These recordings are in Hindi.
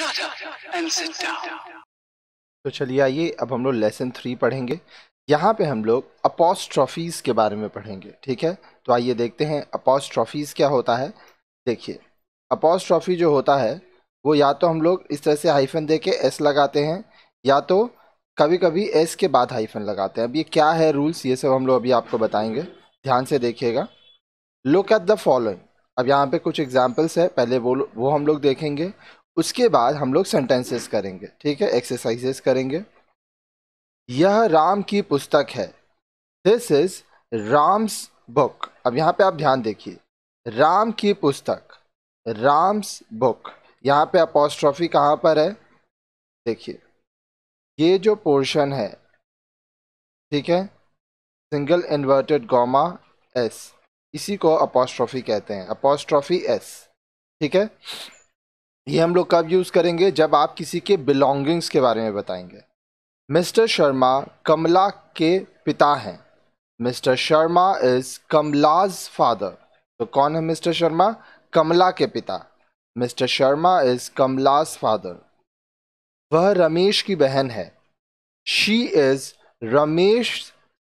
Shut up and sit down. तो चलिए आइए अब हम लोग लेसन 3 पढ़ेंगे। यहाँ पे हम लोग अपॉस्ट्रॉफीज के बारे में पढ़ेंगे, ठीक है। तो आइए देखते हैं अपॉस्ट्रॉफीज क्या होता है। देखिए अपॉस्ट्रॉफी जो होता है वो या तो हम लोग इस तरह से हाइफन दे के एस लगाते हैं, या तो कभी कभी एस के बाद हाइफन लगाते हैं। अब ये क्या है रूल्स, ये सब हम लोग अभी आपको बताएंगे, ध्यान से देखिएगा। लुक एट द फॉलोइंग, अब यहाँ पे कुछ एग्जाम्पल्स है, पहले वो हम लोग देखेंगे, उसके बाद हम लोग सेंटेंसेस करेंगे, ठीक है, एक्सरसाइजेस करेंगे। यह राम की पुस्तक है, दिस इज राम्स बुक। अब यहाँ पे आप ध्यान देखिए, राम की पुस्तक, राम्स बुक, यहाँ पे अपॉस्ट्रॉफी कहाँ पर है, देखिए ये जो पोर्शन है, ठीक है, सिंगल इन्वर्टेड कॉमा एस, इसी को अपॉस्ट्रॉफी कहते हैं, अपॉस्ट्रॉफी एस, ठीक है। ये हम लोग कब यूज़ करेंगे, जब आप किसी के बिलोंगिंग्स के बारे में बताएंगे। मिस्टर शर्मा कमला के पिता हैं, mister Sharma is Kamala's father. तो कौन है मिस्टर शर्मा? कमला के पिता, mister Sharma is Kamala's father. वह रमेश की बहन है, she is Ramesh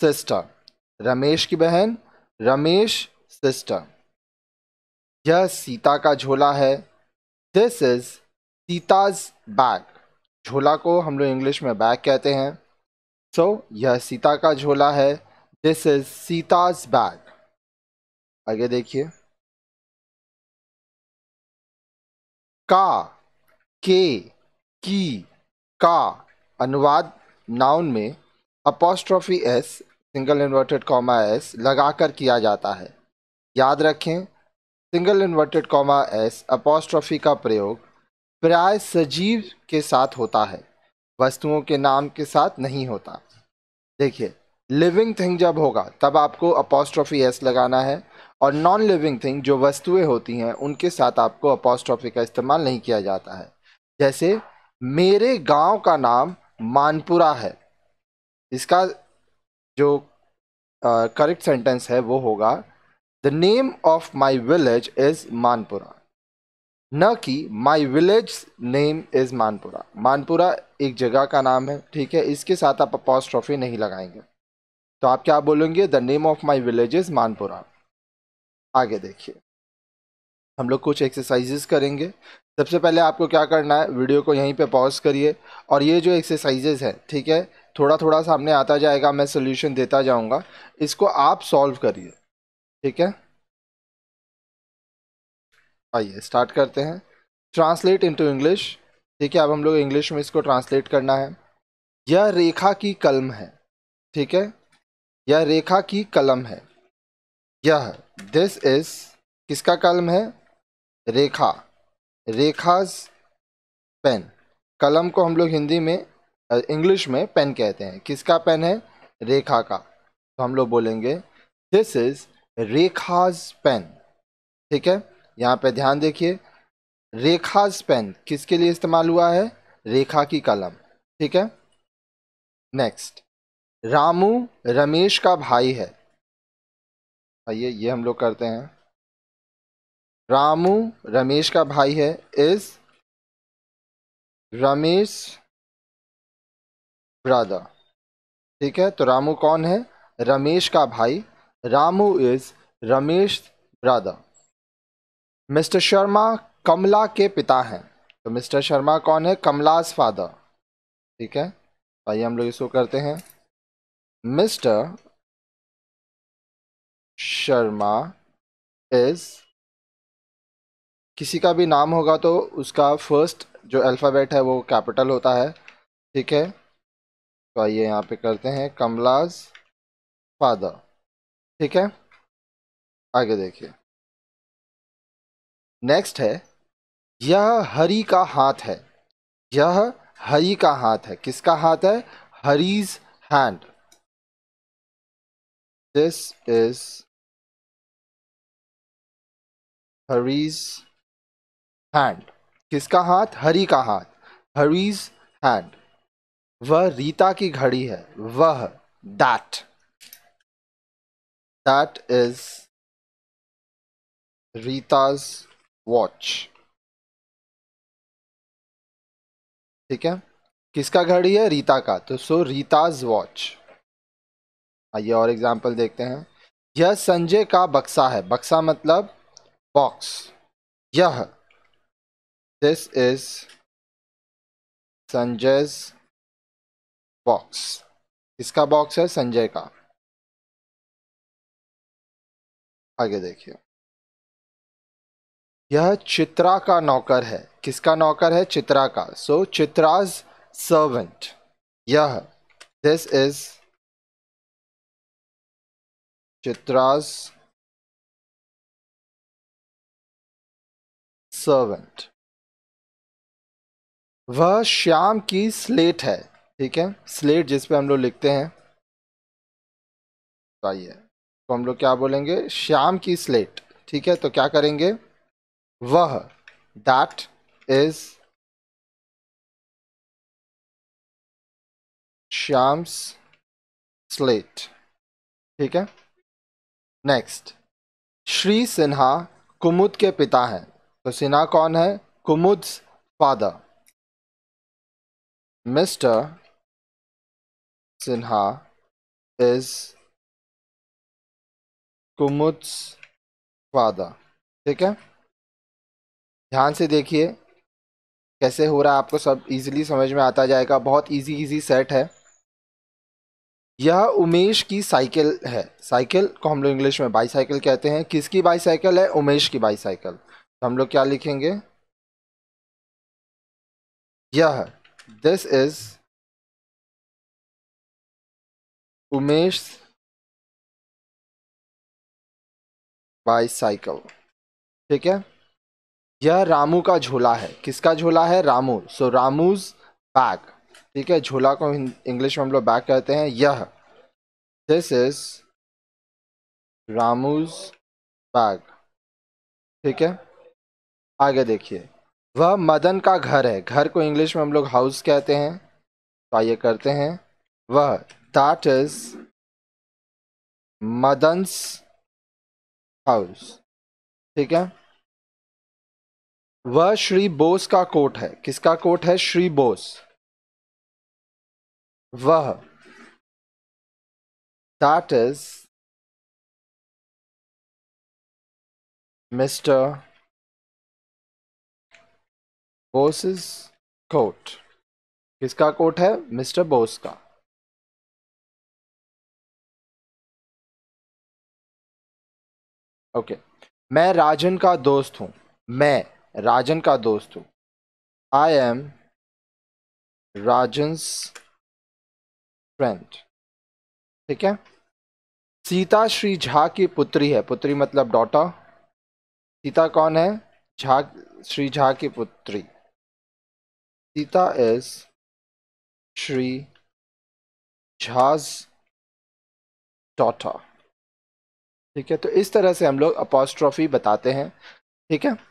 sister. Ramesh की बहन, रमेश सिस्टर। यह सीता का झोला है, दिस इज सीताज बैग। झोला को हम लोग इंग्लिश में बैग कहते हैं। सो यह सीता का झोला है, दिस इज सीताज बैग। आगे देखिए, का, के, की, का अनुवाद नाउन में apostrophe S single inverted comma S लगाकर किया जाता है। याद रखें, single inverted comma S apostrophe का प्रयोग प्राय सजीव के साथ होता है, वस्तुओं के नाम के साथ नहीं होता। देखिए लिविंग थिंग जब होगा तब आपको अपॉस्ट्रॉफी एस लगाना है, और नॉन लिविंग थिंग जो वस्तुएं होती हैं उनके साथ आपको अपॉस्ट्रॉफी का इस्तेमाल नहीं किया जाता है। जैसे मेरे गाँव का नाम मानपुरा है, इसका जो करेक्ट सेंटेंस है वो होगा the name of my village is Manpura, न कि my village name is Manpura. Manpura एक जगह का नाम है, ठीक है, इसके साथ आप अपॉस्ट्रॉफी नहीं लगाएंगे। तो आप क्या बोलेंगे, the name of my village is Manpura. आगे देखिए, हम लोग कुछ एक्सरसाइजेस करेंगे। सबसे पहले आपको क्या करना है, वीडियो को यहीं पे पॉज करिए, और ये जो एक्सरसाइजेस हैं, ठीक है, थोड़ा थोड़ा सामने आता जाएगा, मैं सॉल्यूशन देता जाऊंगा, इसको आप सॉल्व करिए, ठीक है। आइए स्टार्ट करते हैं। ट्रांसलेट इनटू इंग्लिश, ठीक है, अब हम लोग इंग्लिश में इसको ट्रांसलेट करना है। यह रेखा की कलम है, ठीक है, यह रेखा की कलम है। यह, दिस इज किसका कलम है, रेखा, रेखाज पेन। कलम को हम लोग हिंदी में, इंग्लिश में पेन कहते हैं। किसका पेन है, रेखा का। तो हम लोग बोलेंगे दिस इज रेखाज पेन, ठीक है। यहाँ पे ध्यान देखिए, रेखाज पेन किसके लिए इस्तेमाल हुआ है, रेखा की कलम, ठीक है। नेक्स्ट, रामू रमेश का भाई है। आइए ये हम लोग करते हैं, रामू रमेश का भाई है इज रमेश ब्रदर, ठीक है। तो रामू कौन है, रमेश का भाई, Ramu is Ramesh brother. Mister Sharma Kamala के पिता हैं, तो मिस्टर शर्मा कौन है, कमलाज फादर, ठीक है। आइए हम लोग इसको करते हैं, मिस्टर शर्मा इज, किसी का भी नाम होगा तो उसका फर्स्ट जो अल्फ़ाबेट है वो कैपिटल होता है, ठीक है। तो आइए यहाँ पे करते हैं कमलाज फादर, ठीक है। आगे देखिए, नेक्स्ट है यह हरी का हाथ है। यह हरी का हाथ है, किसका हाथ है, Hari's hand. This is Hari's hand, किसका हाथ, हरी का हाथ, हरीज हैंड। वह रीता की घड़ी है, वह, that, that is Rita's watch, ठीक है, किसका घड़ी है? रीता का। तो सो रीताज वॉच। आइए और एग्जाम्पल देखते हैं। यह संजय का बक्सा है। बक्सा मतलब बॉक्स। यह, दिस इज संजय's बॉक्स। इसका बॉक्स है संजय का। आगे देखिए, यह चित्रा का नौकर है। किसका नौकर है? चित्रा का। So Chitra's servant. यह, दिस इज चित्राज सर्वेंट। वह श्याम की स्लेट है। ठीक है, स्लेट जिसपे हम लोग लिखते हैं। तो आइए, तो हम लोग क्या बोलेंगे? श्याम की स्लेट। ठीक है, तो क्या करेंगे? वह, दैट इज श्याम्स स्लेट। ठीक है। नेक्स्ट, श्री सिन्हा कुमुद के पिता हैं। तो सिन्हा कौन है? Kumud's father. Mister Sinha is Kumud's father. ठीक है, ध्यान से देखिए कैसे हो रहा है, आपको सब इजीली समझ में आता जाएगा। बहुत इजी सेट है। यह उमेश की साइकिल है। साइकिल को हम लोग इंग्लिश में बाईसाइकिल कहते हैं। किसकी बाईसाइकिल है? उमेश की बाईसाइकिल। तो हम लोग क्या लिखेंगे? यह, दिस इज उमेश बाईसाइकिल। ठीक है। यह रामू का झोला है। किसका झोला है? रामू। So Ramu's bag. ठीक है, झोला को इंग्लिश में हम लोग बैग कहते हैं। यह, दिस इज रामूज बैग। ठीक है, आगे देखिए। वह मदन का घर है। घर को इंग्लिश में हम लोग हाउस कहते हैं। तो आइए करते हैं। वह, दैट इज मदन्स हाउस। ठीक है। वह श्री बोस का कोट है। किसका कोट है? श्री बोस। वह, that is mister Bose's coat. किसका कोट है? मिस्टर बोस का। ओके। मैं राजन का दोस्त हूं। मैं राजन का दोस्त हूँ। I am Rajan's friend. ठीक है। सीता श्री झा की पुत्री है। पुत्री मतलब डॉटर। सीता कौन है? झा, श्री झा की पुत्री। Sita is Shri Jha's daughter. ठीक है, तो इस तरह से हम लोग अपॉस्ट्रॉफी बताते हैं। ठीक है।